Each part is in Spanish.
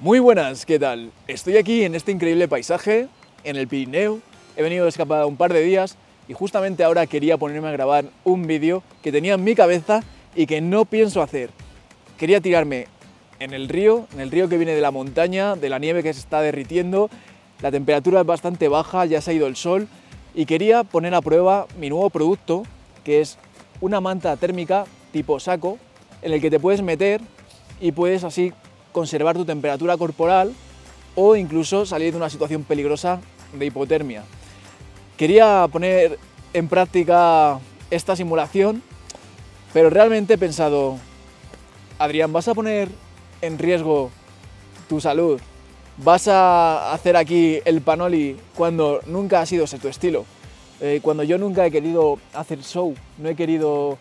Muy buenas, ¿qué tal? Estoy aquí en este increíble paisaje, en el Pirineo. He venido de escapada un par de días y justamente ahora quería ponerme a grabar un vídeo que tenía en mi cabeza y que no pienso hacer. Quería tirarme en el río que viene de la montaña, de la nieve que se está derritiendo. La temperatura es bastante baja, ya se ha ido el sol y quería poner a prueba mi nuevo producto, que es una manta térmica tipo saco, en el que te puedes meter y puedes así conservar tu temperatura corporal o incluso salir de una situación peligrosa de hipotermia. Quería poner en práctica esta simulación, pero realmente he pensado, Adrián, ¿vas a poner en riesgo tu salud? ¿Vas a hacer aquí el panoli cuando nunca ha sido ese tu estilo? Cuando yo nunca he querido hacer show, no he querido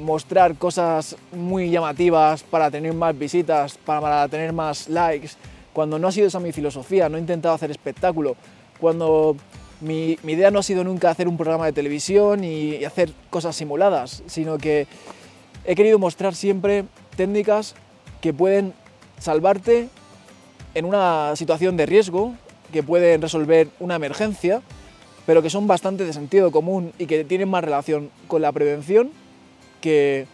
mostrar cosas muy llamativas para tener más visitas, para tener más likes, cuando no ha sido esa mi filosofía, no he intentado hacer espectáculo, cuando mi idea no ha sido nunca hacer un programa de televisión y hacer cosas simuladas, sino que he querido mostrar siempre técnicas que pueden salvarte en una situación de riesgo, que pueden resolver una emergencia, pero que son bastante de sentido común y que tienen más relación con la prevención que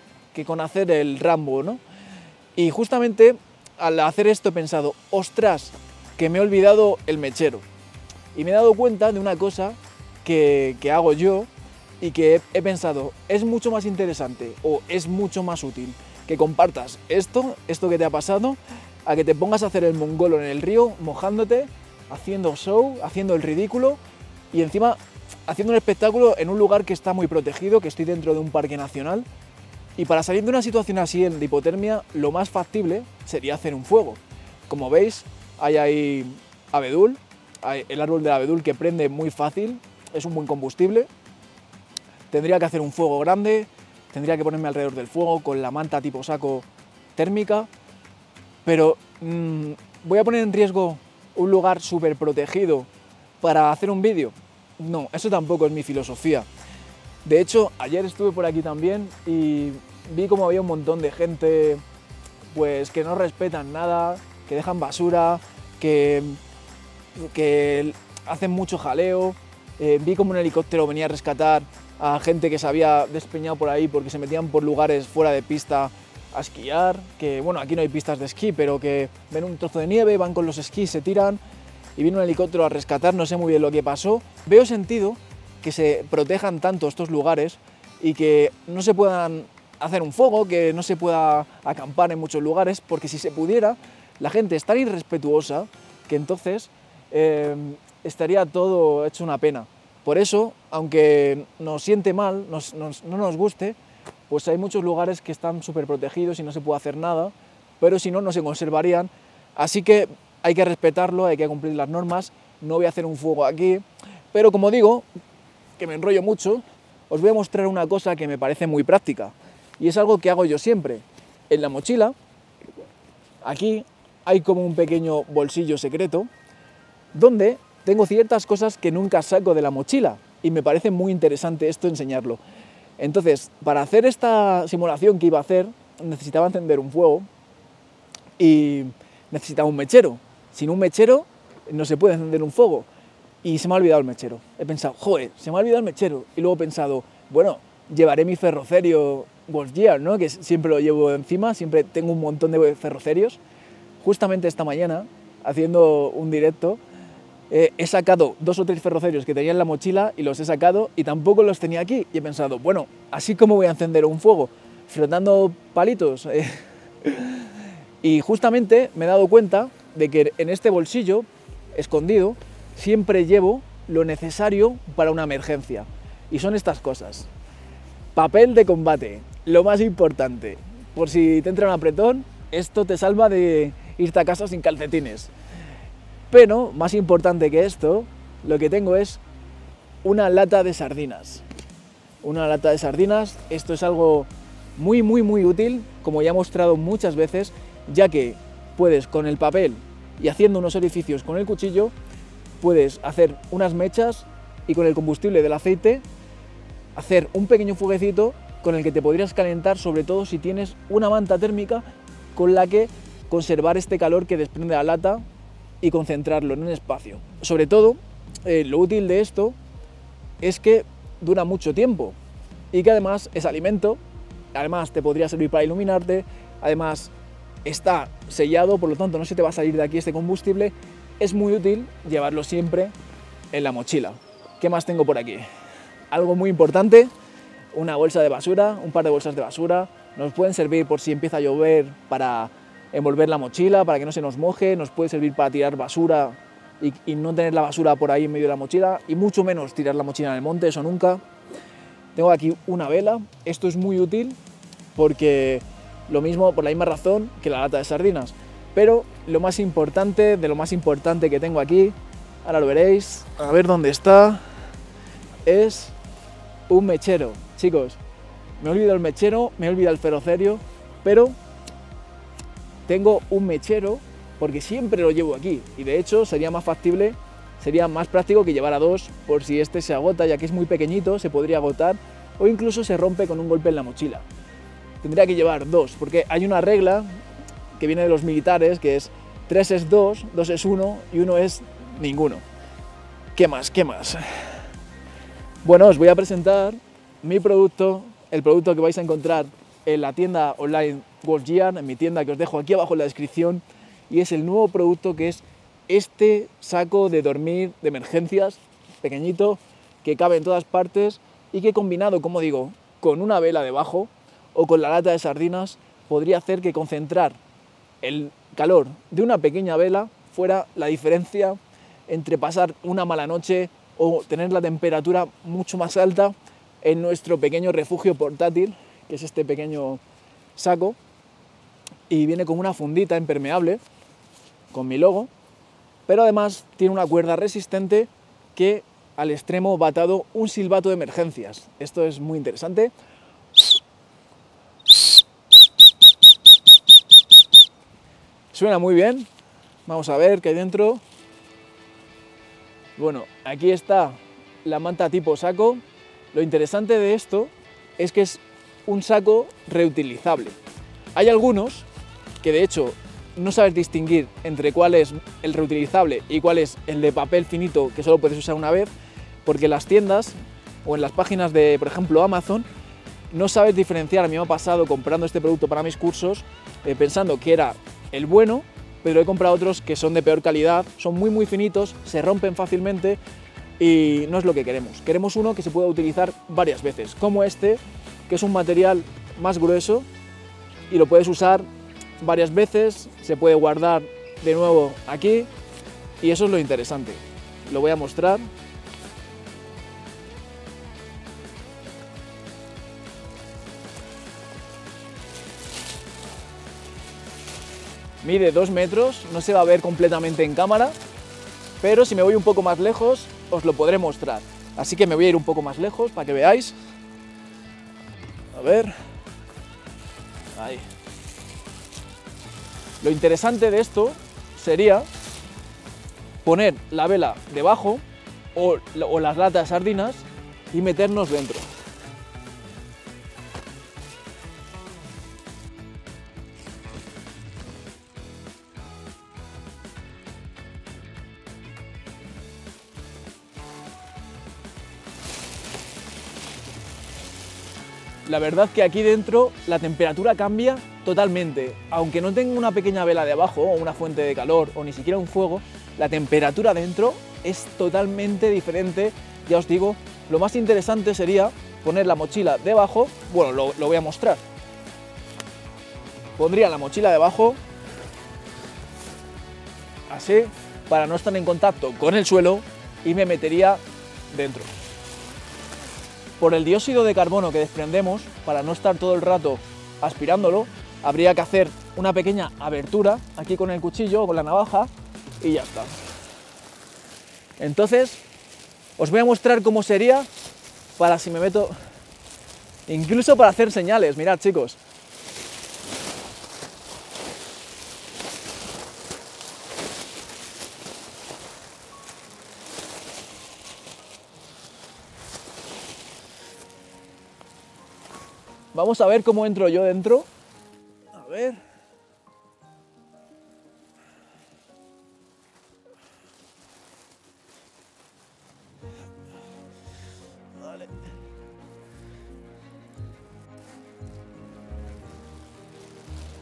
con hacer el Rambo, ¿no? Y justamente al hacer esto he pensado, ostras, que me he olvidado el mechero. Y me he dado cuenta de una cosa que hago yo y que he pensado, es mucho más interesante o es mucho más útil que compartas esto que te ha pasado, a que te pongas a hacer el mongolo en el río, mojándote, haciendo show, haciendo el ridículo y encima haciendo un espectáculo en un lugar que está muy protegido, que estoy dentro de un parque nacional. Y para salir de una situación así de hipotermia, lo más factible sería hacer un fuego. Como veis, hay ahí abedul, hay el árbol del abedul que prende muy fácil, es un buen combustible. Tendría que hacer un fuego grande, tendría que ponerme alrededor del fuego con la manta tipo saco térmica, pero ¿voy a poner en riesgo un lugar súper protegido para hacer un vídeo? No, eso tampoco es mi filosofía. De hecho, ayer estuve por aquí también y vi como había un montón de gente pues que no respetan nada, que dejan basura, que hacen mucho jaleo. Vi como un helicóptero venía a rescatar a gente que se había despeñado por ahí porque se metían por lugares fuera de pista a esquiar, que bueno, aquí no hay pistas de esquí, pero que ven un trozo de nieve, van con los esquís, se tiran y viene un helicóptero a rescatar, no sé muy bien lo que pasó. Veo sentido que se protejan tanto estos lugares y que no se puedan hacer un fuego, que no se pueda acampar en muchos lugares, porque si se pudiera, la gente es tan irrespetuosa que entonces estaría todo hecho una pena. Por eso, aunque nos siente mal, no nos guste, pues hay muchos lugares que están súper protegidos y no se puede hacer nada, pero si no, no se conservarían. Así que hay que respetarlo, hay que cumplir las normas. No voy a hacer un fuego aquí, pero como digo, que me enrollo mucho, os voy a mostrar una cosa que me parece muy práctica y es algo que hago yo siempre. En la mochila, aquí hay como un pequeño bolsillo secreto donde tengo ciertas cosas que nunca saco de la mochila y me parece muy interesante esto enseñarlo. Entonces, para hacer esta simulación que iba a hacer, necesitaba encender un fuego y necesitaba un mechero. Sin un mechero no se puede encender un fuego. Y se me ha olvidado el mechero. He pensado, joder, se me ha olvidado el mechero. Y luego he pensado, bueno, llevaré mi ferrocerio Wolf Gear, ¿no? Que siempre lo llevo encima, siempre tengo un montón de ferrocerios. Justamente esta mañana, haciendo un directo, he sacado 2 o 3 ferrocerios que tenía en la mochila y los he sacado y tampoco los tenía aquí. Y he pensado, bueno, así como voy a encender un fuego, frotando palitos. Y justamente me he dado cuenta de que en este bolsillo, escondido, siempre llevo lo necesario para una emergencia. Y son estas cosas. Papel de combate, lo más importante. Por si te entra un apretón, esto te salva de irte a casa sin calcetines. Pero, más importante que esto, lo que tengo es una lata de sardinas. Una lata de sardinas, esto es algo muy, muy, muy útil, como ya he mostrado muchas veces, ya que puedes con el papel y haciendo unos orificios con el cuchillo, puedes hacer unas mechas y con el combustible del aceite hacer un pequeño fueguecito con el que te podrías calentar, sobre todo si tienes una manta térmica con la que conservar este calor que desprende la lata y concentrarlo en un espacio. Sobre todo, lo útil de esto es que dura mucho tiempo y que además es alimento, además te podría servir para iluminarte, además está sellado, por lo tanto no se te va a salir de aquí este combustible. Es muy útil llevarlo siempre en la mochila. ¿Qué más tengo por aquí? Algo muy importante, una bolsa de basura, un par de bolsas de basura, nos pueden servir por si empieza a llover para envolver la mochila, para que no se nos moje, nos puede servir para tirar basura y no tener la basura por ahí en medio de la mochila, y mucho menos tirar la mochila en el monte, eso nunca. Tengo aquí una vela, esto es muy útil porque lo mismo, por la misma razón que la lata de sardinas, pero lo más importante, de lo más importante que tengo aquí, ahora lo veréis, a ver dónde está, es un mechero. Chicos, me he olvidado el mechero, me he olvidado el ferrocerio, pero tengo un mechero porque siempre lo llevo aquí y de hecho sería más factible, sería más práctico que llevara dos por si este se agota, ya que es muy pequeñito, se podría agotar o incluso se rompe con un golpe en la mochila. Tendría que llevar dos porque hay una regla que viene de los militares que es 3 es 2, 2 es 1 y 1 es ninguno. ¿Qué más? ¿Qué más? Bueno, os voy a presentar mi producto, el producto que vais a encontrar en la tienda online Wolf Gear, en mi tienda que os dejo aquí abajo en la descripción, y es el nuevo producto que es este saco de dormir de emergencias, pequeñito, que cabe en todas partes y que combinado, como digo, con una vela debajo o con la lata de sardinas podría hacer que concentrar el calor de una pequeña vela fuera la diferencia entre pasar una mala noche o tener la temperatura mucho más alta en nuestro pequeño refugio portátil, que es este pequeño saco, y viene con una fundita impermeable con mi logo, pero además tiene una cuerda resistente que al extremo va atado un silbato de emergencias. Esto es muy interesante. Suena muy bien. Vamos a ver qué hay dentro. Bueno, aquí está la manta tipo saco. Lo interesante de esto es que es un saco reutilizable. Hay algunos que de hecho no sabes distinguir entre cuál es el reutilizable y cuál es el de papel finito que solo puedes usar una vez, porque en las tiendas o en las páginas de, por ejemplo, Amazon, no sabes diferenciar. A mí me ha pasado comprando este producto para mis cursos pensando que era el bueno, pero he comprado otros que son de peor calidad, son muy muy finitos, se rompen fácilmente y no es lo que queremos. Queremos uno que se pueda utilizar varias veces, como este, que es un material más grueso y lo puedes usar varias veces, se puede guardar de nuevo aquí y eso es lo interesante. Lo voy a mostrar. Mide 2 metros, no se va a ver completamente en cámara, pero si me voy un poco más lejos os lo podré mostrar. Así que me voy a ir un poco más lejos para que veáis. A ver. Ahí. Lo interesante de esto sería poner la vela debajo o las latas de sardinas y meternos dentro. La verdad que aquí dentro la temperatura cambia totalmente. Aunque no tenga una pequeña vela debajo o una fuente de calor o ni siquiera un fuego, la temperatura dentro es totalmente diferente. Ya os digo, lo más interesante sería poner la mochila debajo. Bueno, lo voy a mostrar. Pondría la mochila debajo, así, para no estar en contacto con el suelo, y me metería dentro. Por el dióxido de carbono que desprendemos, para no estar todo el rato aspirándolo, habría que hacer una pequeña abertura aquí con el cuchillo o con la navaja y ya está. Entonces, os voy a mostrar cómo sería para si me meto, incluso para hacer señales. Mirad, chicos. Vamos a ver cómo entro yo dentro. A ver.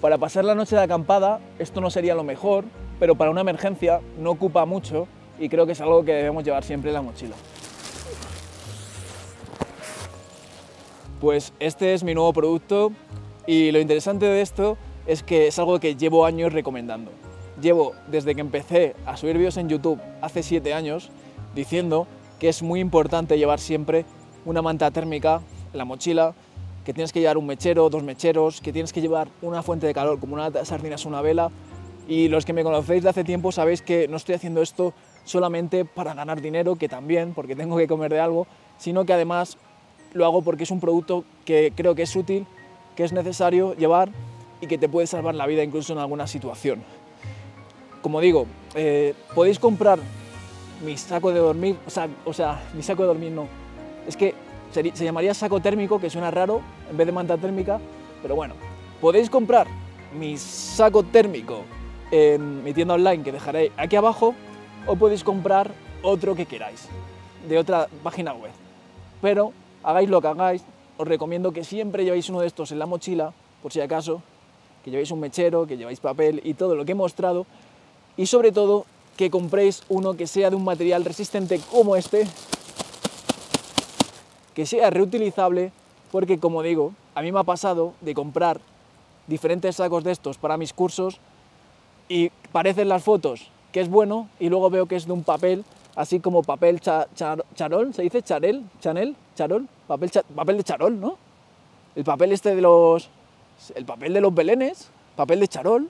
Para pasar la noche de acampada esto no sería lo mejor, pero para una emergencia no ocupa mucho y creo que es algo que debemos llevar siempre en la mochila. Pues este es mi nuevo producto y lo interesante de esto es que es algo que llevo años recomendando. Llevo desde que empecé a subir vídeos en YouTube hace 7 años diciendo que es muy importante llevar siempre una manta térmica en la mochila, que tienes que llevar un mechero, 2 mecheros, que tienes que llevar una fuente de calor como una lata de sardinas o una vela. Y los que me conocéis de hace tiempo sabéis que no estoy haciendo esto solamente para ganar dinero, que también, porque tengo que comer de algo, sino que además lo hago porque es un producto que creo que es útil, que es necesario llevar y que te puede salvar la vida incluso en alguna situación. Como digo, podéis comprar mi saco de dormir, mi saco de dormir no, es que se llamaría saco térmico, que suena raro, en vez de manta térmica, pero bueno, podéis comprar mi saco térmico en mi tienda online que dejaré aquí abajo, o podéis comprar otro que queráis, de otra página web. Pero hagáis lo que hagáis, os recomiendo que siempre llevéis uno de estos en la mochila, por si acaso, que llevéis un mechero, que llevéis papel y todo lo que he mostrado, y sobre todo que compréis uno que sea de un material resistente como este, que sea reutilizable, porque como digo, a mí me ha pasado de comprar diferentes sacos de estos para mis cursos y parecen las fotos que es bueno y luego veo que es de un papel, así como papel charol, ¿se dice? Charel, chanel, charol, papel de charol, ¿no? El papel este de los... el papel de los belenes, papel de charol.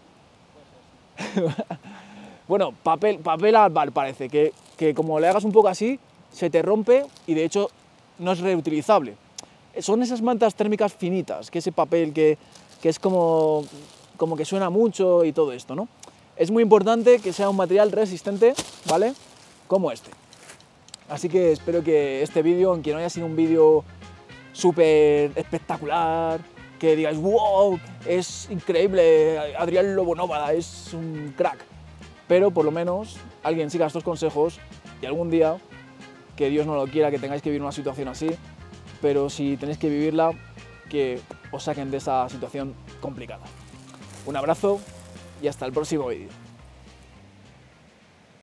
Bueno, papel albal parece, que como le hagas un poco así, se te rompe y de hecho no es reutilizable. Son esas mantas térmicas finitas, que ese papel que es como que suena mucho y todo esto, ¿no? Es muy importante que sea un material resistente, ¿vale? Como este. Así que espero que este vídeo, aunque no haya sido un vídeo súper espectacular, que digáis, wow, es increíble, Adrián Lobo Nómada es un crack. Pero por lo menos alguien siga estos consejos y algún día, que Dios no lo quiera, que tengáis que vivir una situación así, pero si tenéis que vivirla, que os saquen de esa situación complicada. Un abrazo y hasta el próximo vídeo.